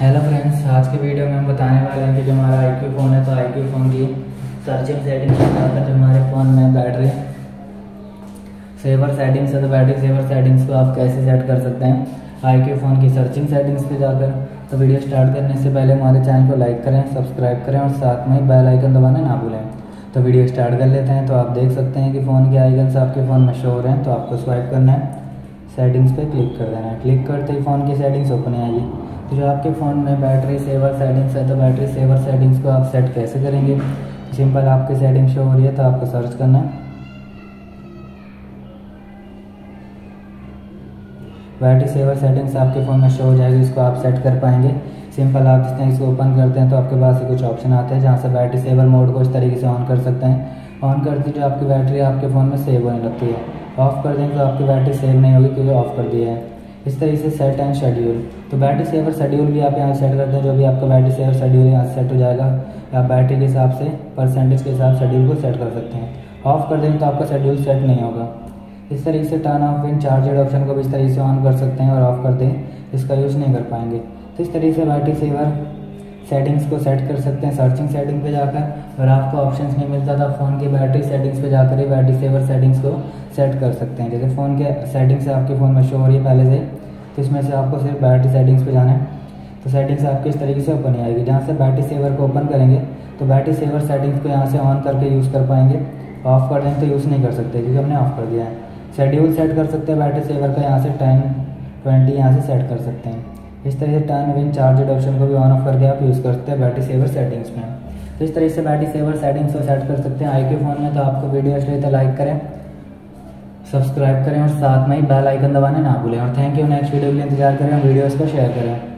Hello friends, आज के video में हम बताने वाले हैं कि जो हमारा IQ फ़ोन है तो IQ फ़ोन की सर्चिंग सेटिंग से जो हमारे फ़ोन में बैटरी सेवर सेटिंग्स है तो बैटरी सेवर सेटिंग्स को आप कैसे सेट कर सकते हैं IQ फ़ोन की सर्चिंग सेटिंग्स पे जाकर। तो वीडियो स्टार्ट करने से पहले हमारे चैनल को लाइक करें, सब्सक्राइब करें और साथ में बेल आइकन दबाना ना भूलें। तो वीडियो स्टार्ट कर लेते हैं। तो आप देख सकते हैं कि फ़ोन के आइकन्स आपके फ़ोन में शो हो रहे हैं, तो आपको स्वाइप करना है, सेटिंग्स पे क्लिक कर देना है। क्लिक करते ही फ़ोन की सेटिंग्स ओपन आएगी। तो जो आपके फ़ोन में बैटरी सेवर सेटिंग्स है तो बैटरी सेवर सेटिंग्स को आप सेट कैसे करेंगे, सिंपल आपकी सेटिंग शो हो रही है तो आपको सर्च करना है बैटरी सेवर सेटिंग्स, आपके फ़ोन में शो हो जाएगी, इसको आप सेट कर पाएंगे। सिंपल आप जिस तरह इसको ओपन करते हैं तो आपके पास कुछ ऑप्शन आते हैं जहाँ से बैटरी सेवर मोड को इस तरीके से ऑन कर सकते हैं। ऑन करते जो आपकी बैटरी आपके फ़ोन में सेव होने लगती है, ऑफ़ कर देंगे तो आपकी बैटरी सेव नहीं होगी क्योंकि ऑफ़ कर दिया है। इस तरीके से सेट एंड शेड्यूल, तो बैटरी सेवर शेड्यूल भी आप यहाँ सेट करते हैं, जो भी आपका बैटरी सेवर शेड्यूल यहाँ सेट हो जाएगा। आप बैटरी के हिसाब से परसेंटेज के हिसाब शेड्यूल को सेट कर सकते हैं। ऑफ़ कर देंगे तो आपका शेड्यूल सेट नहीं होगा। इस तरीके से turn off in charger option को भी इस तरीके से ऑन कर सकते हैं और ऑफ़ कर दें इसका यूज़ नहीं कर पाएंगे। तो इस तरीके से बैटरी सेवर सेटिंग्स को सेट कर सकते हैं सर्चिंग सेटिंग पे जाकर। और आपको ऑप्शंस नहीं मिलता था फ़ोन की बैटरी सेटिंग्स पे जाकर ही बैटरी सेवर सेटिंग्स को सेट कर सकते हैं। जैसे फ़ोन के सेटिंग्स से आपके फ़ोन में शो हो रही है पहले से, तो इसमें से आपको सिर्फ बैटरी सेटिंग्स पे जाना है। तो सेटिंग्स आपके इस तरीके से ओपन ही आएगी। जहाँ से बैटरी सेवर को ओपन करेंगे तो बैटरी सेवर सेटिंग्स को यहाँ से ऑन करके यूज़ कर पाएंगे। ऑफ़ कर देंगे तो यूज़ नहीं कर सकते क्योंकि हमने ऑफ़ कर दिया है। शेड्यूल सेट कर सकते हैं बैटरी सेवर का, यहाँ से 10-20 यहाँ से सेट कर सकते हैं। इस तरह से टर्न विन चार्जर ऑप्शन को भी ऑन ऑफ करके आप यूज़ करते हैं बैटरी सेवर सेटिंग्स में। तो इस तरह से बैटरी सेवर सेटिंग्स को सेट कर सकते हैं IQ फ़ोन में। तो आपको वीडियो अच्छी लगी तो लाइक करें, सब्सक्राइब करें और साथ में ही बेल आइकन दबाना ना भूलें। और थैंक यू। नेक्स्ट वीडियो के लिए इंतजार करें, वीडियोज़ को शेयर करें।